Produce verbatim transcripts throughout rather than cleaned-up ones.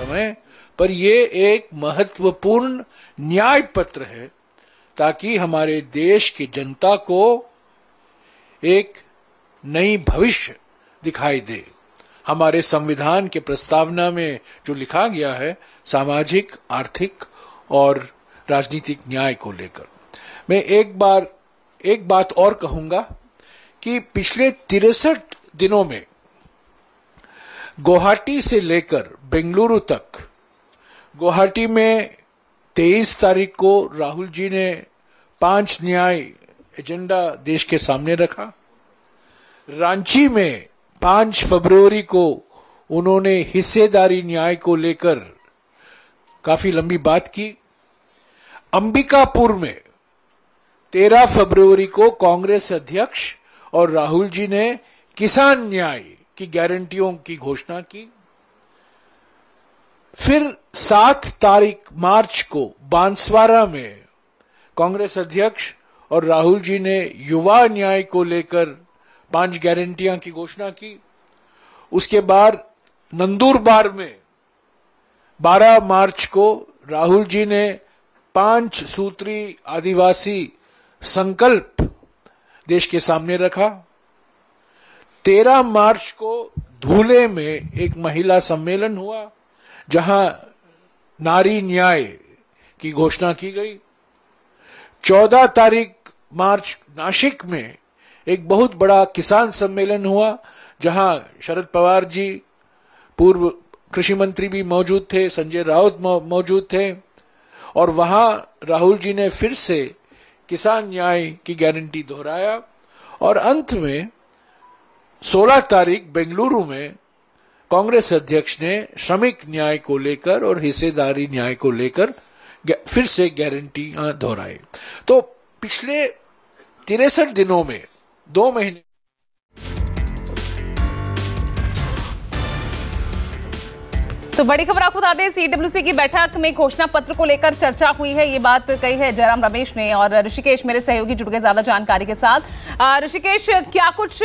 समय, पर यह एक महत्वपूर्ण न्याय पत्र है ताकि हमारे देश की जनता को एक नई भविष्य दिखाई दे। हमारे संविधान के प्रस्तावना में जो लिखा गया है सामाजिक, आर्थिक और राजनीतिक न्याय को लेकर, मैं एक बार एक बात और कहूंगा कि पिछले तिरसठ दिनों में गुवाहाटी से लेकर बेंगलुरु तक, गुवाहाटी में तेईस तारीख को राहुल जी ने पांच न्याय एजेंडा देश के सामने रखा। रांची में पांच फरवरी को उन्होंने हिस्सेदारी न्याय को लेकर काफी लंबी बात की। अंबिकापुर में तेरह फरवरी को कांग्रेस अध्यक्ष और राहुल जी ने किसान न्याय की गारंटियों की घोषणा की। फिर सात तारीख मार्च को बांसवाड़ा में कांग्रेस अध्यक्ष और राहुल जी ने युवा न्याय को लेकर पांच गारंटियां की घोषणा की। उसके बाद नंदुरबार में बारह मार्च को राहुल जी ने पांच सूत्री आदिवासी संकल्प देश के सामने रखा। तेरह मार्च को धुले में एक महिला सम्मेलन हुआ जहां नारी न्याय की घोषणा की गई। चौदह तारीख मार्च नासिक में एक बहुत बड़ा किसान सम्मेलन हुआ जहां शरद पवार जी पूर्व कृषि मंत्री भी मौजूद थे, संजय रावत मौजूद थे और वहां राहुल जी ने फिर से किसान न्याय की गारंटी दोहराया। और अंत में सोलह तारीख बेंगलुरु में कांग्रेस अध्यक्ष ने श्रमिक न्याय को लेकर और हिस्सेदारी न्याय को लेकर फिर से गारंटियां दोहराई। तो पिछले तिरसठ दिनों में दो महीने तो बड़ी खबर आपको बता दें, सी डब्ल्यू सी की बैठक में घोषणा पत्र को लेकर चर्चा हुई है, ये बात कही है जयराम रमेश ने। और ऋषिकेश मेरे सहयोगी जुड़ गए ज्यादा जानकारी के साथ। ऋषिकेश, क्या कुछ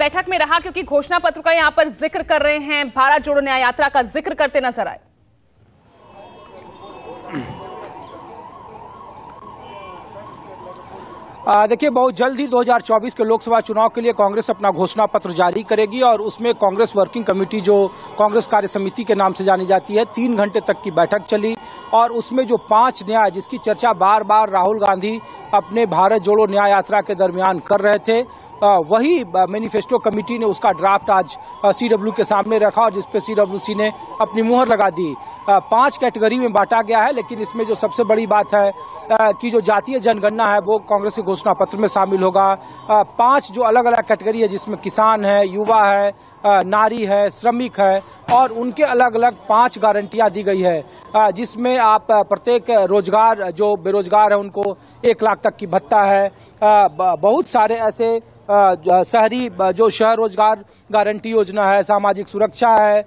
बैठक में रहा, क्योंकि घोषणा पत्र का यहाँ पर जिक्र कर रहे हैं, भारत जोड़ो न्याय यात्रा का जिक्र करते नजर आए। देखिए, बहुत जल्द ही दो हज़ार चौबीस के लोकसभा चुनाव के लिए कांग्रेस अपना घोषणा पत्र जारी करेगी और उसमें कांग्रेस वर्किंग कमेटी, जो कांग्रेस कार्य समिति के नाम से जानी जाती है, तीन घंटे तक की बैठक चली और उसमें जो पांच न्याय जिसकी चर्चा बार बार राहुल गांधी अपने भारत जोड़ो न्याय यात्रा के दरमियान कर रहे थे, वही मैनिफेस्टो कमेटी ने उसका ड्राफ्ट आज सी डब्ल्यू के सामने रखा और जिसपे सी डब्ल्यू सी ने अपनी मुहर लगा दी। पांच कैटेगरी में बांटा गया है, लेकिन इसमें जो सबसे बड़ी बात है कि जो जातीय जनगणना है वो कांग्रेस के घोषणा पत्र में शामिल होगा। पांच जो अलग अलग कैटेगरी है जिसमें किसान है, युवा है, नारी है, श्रमिक है और उनके अलग अलग पांच गारंटियां दी गई है जिसमें आप प्रत्येक रोजगार, जो बेरोजगार है उनको एक लाख तक की भत्ता है, बहुत सारे ऐसे शहरी जो शहर रोजगार गारंटी योजना है, सामाजिक सुरक्षा है,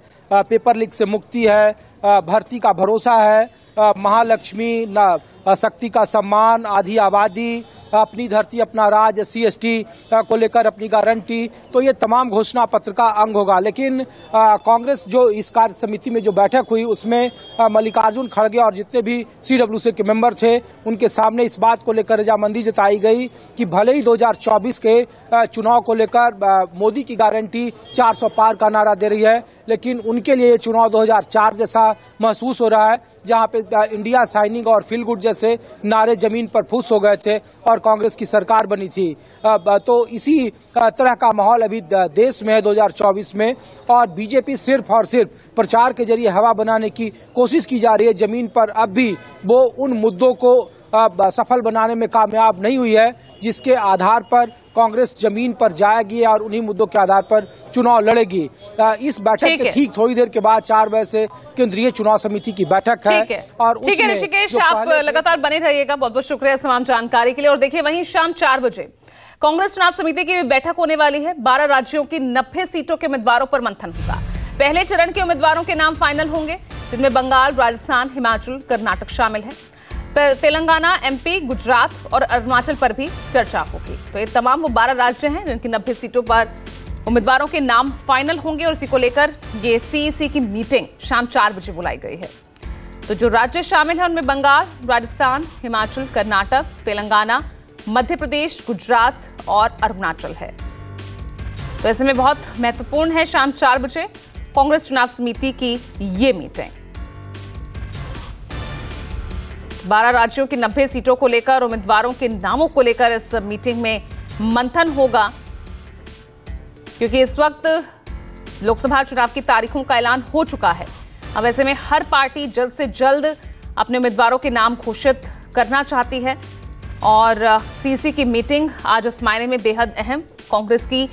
पेपर लीक से मुक्ति है, भर्ती का भरोसा है, महालक्ष्मी, शक्ति का सम्मान, आधी आबादी, अपनी धरती अपना राज, एस सी एस टी को लेकर अपनी गारंटी, तो ये तमाम घोषणा पत्र का अंग होगा। लेकिन कांग्रेस जो इस कार्य समिति में जो बैठक हुई उसमें मलिकार्जुन खड़गे और जितने भी सी डब्ल्यू सी के मेंबर थे उनके सामने इस बात को लेकर रजामंदी जताई गई कि भले ही दो हज़ार चौबीस के चुनाव को लेकर मोदी की गारंटी चार सौ पार का नारा दे रही है, लेकिन उनके लिए ये चुनाव दो हजार चार जैसा महसूस हो रहा है जहां पे इंडिया साइनिंग और फील गुड जैसे नारे जमीन पर फूस हो गए थे और कांग्रेस की सरकार बनी थी। तो इसी तरह का माहौल अभी देश में है दो हज़ार चौबीस में और बीजेपी सिर्फ और सिर्फ प्रचार के जरिए हवा बनाने की कोशिश की जा रही है। जमीन पर अब भी वो उन मुद्दों को सफल बनाने में कामयाब नहीं हुई है जिसके आधार पर कांग्रेस जमीन पर जाएगी और उन्हीं मुद्दों के आधार पर चुनाव लड़ेगी। इस बैठक के ठीक थोड़ी देर के बाद चार बजे से केंद्रीय चुनाव समिति की बैठक है। और ठीक है ऋषिकेश, आप लगातार बने रहिएगा, बहुत बहुत शुक्रिया तमाम जानकारी के लिए। और देखिए, वहीं शाम चार बजे कांग्रेस चुनाव समिति की बैठक होने वाली है। बारह राज्यों की नब्बे सीटों के उम्मीदवारों पर मंथन होगा। पहले चरण के उम्मीदवारों के नाम फाइनल होंगे जिनमें बंगाल, राजस्थान, हिमाचल, कर्नाटक शामिल है। तेलंगाना, एम पी, गुजरात और अरुणाचल पर भी चर्चा होगी। तो ये तमाम वो बारह राज्य हैं जिनकी नब्बे सीटों पर उम्मीदवारों के नाम फाइनल होंगे और इसी को लेकर ये सीईसी की मीटिंग शाम चार बजे बुलाई गई है। तो जो राज्य शामिल हैं उनमें बंगाल, राजस्थान, हिमाचल, कर्नाटक, तेलंगाना, मध्य प्रदेश, गुजरात और अरुणाचल है। तो ऐसे में बहुत महत्वपूर्ण है शाम चार बजे कांग्रेस चुनाव समिति की ये मीटिंग। बारह राज्यों की नब्बे सीटों को लेकर उम्मीदवारों के नामों को लेकर इस मीटिंग में मंथन होगा, क्योंकि इस वक्त लोकसभा चुनाव की तारीखों का ऐलान हो चुका है। अब ऐसे में हर पार्टी जल्द से जल्द अपने उम्मीदवारों के नाम घोषित करना चाहती है और सीईसी की मीटिंग आज इस मायने में बेहद अहम। कांग्रेस की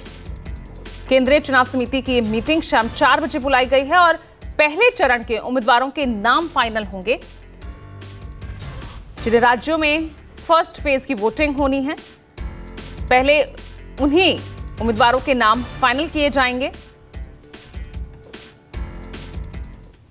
केंद्रीय चुनाव समिति की मीटिंग शाम चार बजे बुलाई गई है और पहले चरण के उम्मीदवारों के नाम फाइनल होंगे। जिन राज्यों में फर्स्ट फेज की वोटिंग होनी है, पहले उन्हीं उम्मीदवारों के नाम फाइनल किए जाएंगे।